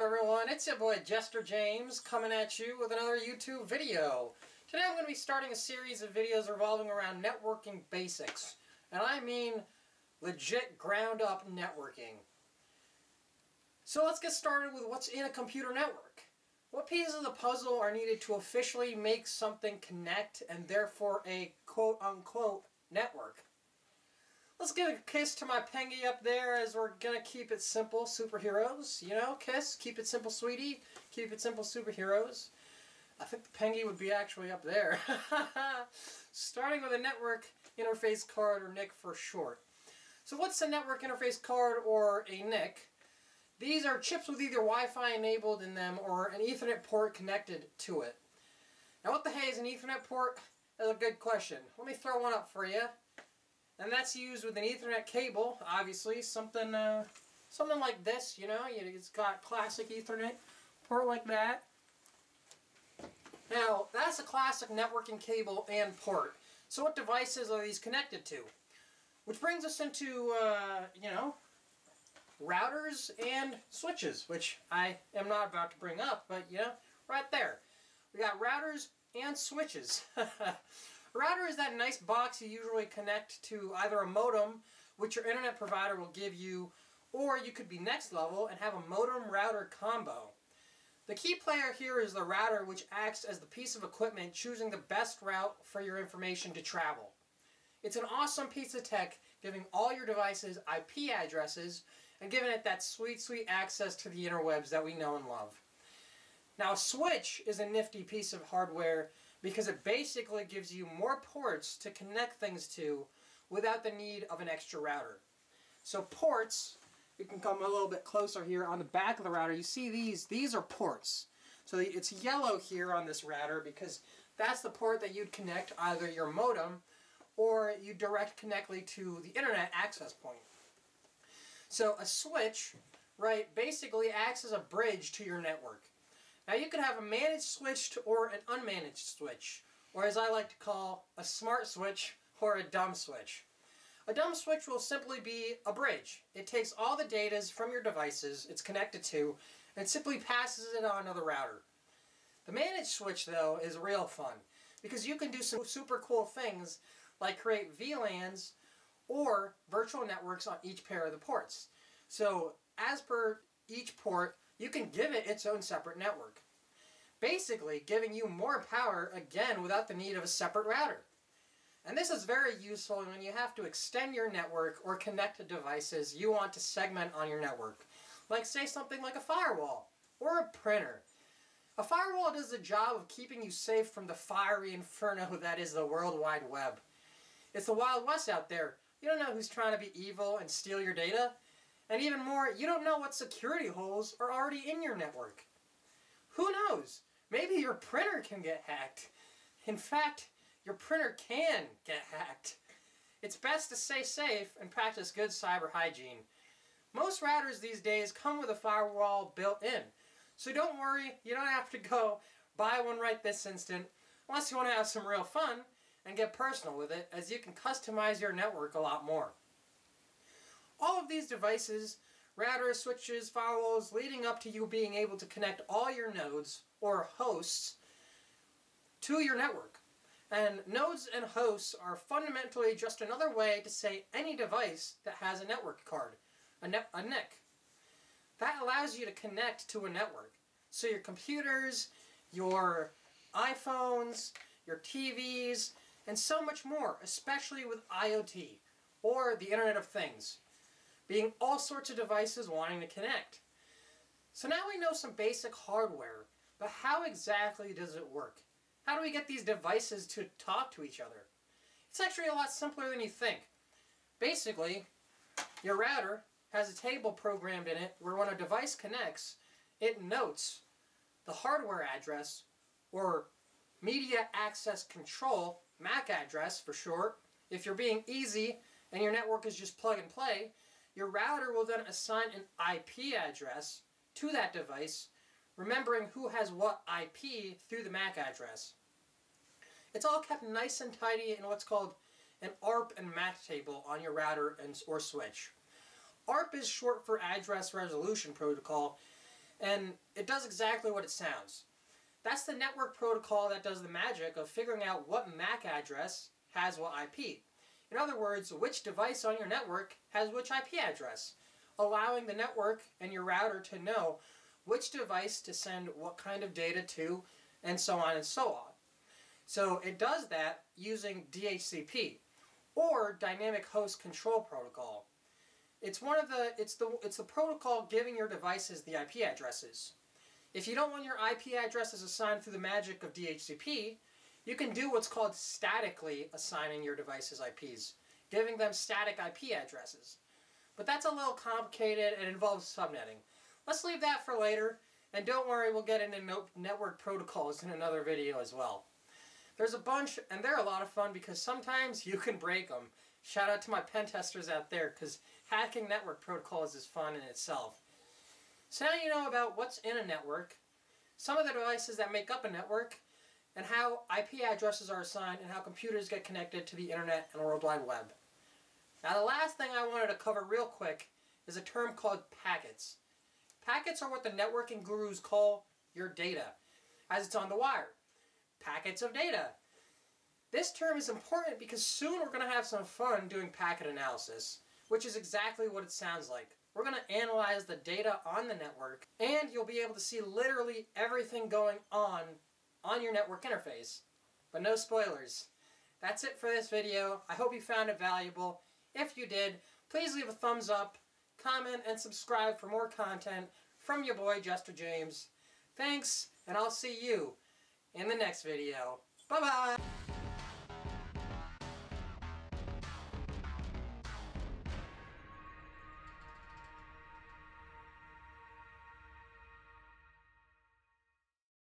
up, everyone? It's your boy Jester James coming at you with another YouTube video. Today I'm going to be starting a series of videos revolving around networking basics. And I mean legit ground-up networking. So let's get started with what's in a computer network. What pieces of the puzzle are needed to officially make something connect and therefore a quote-unquote network? Let's give a kiss to my Pengy up there as we're going to keep it simple, superheroes. You know, kiss, keep it simple, sweetie. Keep it simple, superheroes. I think the Pengy would be actually up there. Starting with a network interface card, or NIC for short. So what's a network interface card, or a NIC? These are chips with either Wi-Fi enabled in them or an Ethernet port connected to it. Now what the hey is an Ethernet port? That's a good question. Let me throw one up for you. And that's used with an Ethernet cable, obviously, something like this, you know, it's got classic Ethernet port like that. Now, that's a classic networking cable and port. So what devices are these connected to? Which brings us into, you know, routers and switches, which I am not about to bring up, but, you know, right there. We got routers and switches. A router is that nice box you usually connect to either a modem, which your internet provider will give you, or you could be next level and have a modem-router combo. The key player here is the router, which acts as the piece of equipment choosing the best route for your information to travel. It's an awesome piece of tech, giving all your devices IP addresses and giving it that sweet, sweet access to the interwebs that we know and love. Now, a switch is a nifty piece of hardware because it basically gives you more ports to connect things to without the need of an extra router. So ports, you can come a little bit closer here on the back of the router. You see these are ports. So it's yellow here on this router because that's the port that you'd connect either your modem or you direct connectly to the internet access point. So a switch, right, basically acts as a bridge to your network. Now you could have a managed switch or an unmanaged switch, or as I like to call, a smart switch or a dumb switch. A dumb switch will simply be a bridge. It takes all the data from your devices it's connected to and simply passes it on to the router. The managed switch, though, is real fun because you can do some super cool things like create VLANs or virtual networks on each pair of the ports. So as per each port, you can give it its own separate network, basically giving you more power, again, without the need of a separate router. And this is very useful when you have to extend your network or connect to devices you want to segment on your network, like say something like a firewall or a printer. A firewall does the job of keeping you safe from the fiery inferno that is the World Wide Web. It's the Wild West out there. You don't know who's trying to be evil and steal your data. And even more, you don't know what security holes are already in your network. Who knows? Maybe your printer can get hacked. In fact, your printer can get hacked. It's best to stay safe and practice good cyber hygiene. Most routers these days come with a firewall built in. So don't worry, you don't have to go buy one right this instant, unless you want to have some real fun and get personal with it, as you can customize your network a lot more. All of these devices, routers, switches, firewalls, leading up to you being able to connect all your nodes, or hosts, to your network. And nodes and hosts are fundamentally just another way to say any device that has a network card, a NIC. That allows you to connect to a network. So your computers, your iPhones, your TVs, and so much more, especially with IoT, or the Internet of Things, being all sorts of devices wanting to connect. So now we know some basic hardware, but how exactly does it work? How do we get these devices to talk to each other? It's actually a lot simpler than you think. Basically, your router has a table programmed in it where when a device connects, it notes the hardware address, or media access control, MAC address for short. If you're being easy and your network is just plug and play, your router will then assign an IP address to that device, remembering who has what IP through the MAC address. It's all kept nice and tidy in what's called an ARP and MAC table on your router or switch. ARP is short for Address Resolution Protocol, and it does exactly what it sounds. That's the network protocol that does the magic of figuring out what MAC address has what IP. In other words, which device on your network has which IP address, allowing the network and your router to know which device to send what kind of data to, and so on and so on. So it does that using DHCP, or Dynamic Host Control Protocol. It's the protocol giving your devices the IP addresses. If you don't want your IP addresses assigned through the magic of DHCP, you can do what's called statically assigning your device's IPs, giving them static IP addresses. But that's a little complicated and involves subnetting. Let's leave that for later, and don't worry, we'll get into network protocols in another video as well. There's a bunch, and they're a lot of fun because sometimes you can break them. Shout out to my pen testers out there, because hacking network protocols is fun in itself. So now you know about what's in a network, some of the devices that make up a network, and how IP addresses are assigned and how computers get connected to the internet and World Wide Web. Now the last thing I wanted to cover real quick is a term called packets. Packets are what the networking gurus call your data, as it's on the wire. Packets of data. This term is important because soon we're going to have some fun doing packet analysis, which is exactly what it sounds like. We're going to analyze the data on the network, and you'll be able to see literally everything going on your network interface. But no spoilers. That's it for this video. I hope you found it valuable. If you did, please leave a thumbs up, comment, and subscribe for more content from your boy Jester James. Thanks, and I'll see you in the next video. Bye-bye!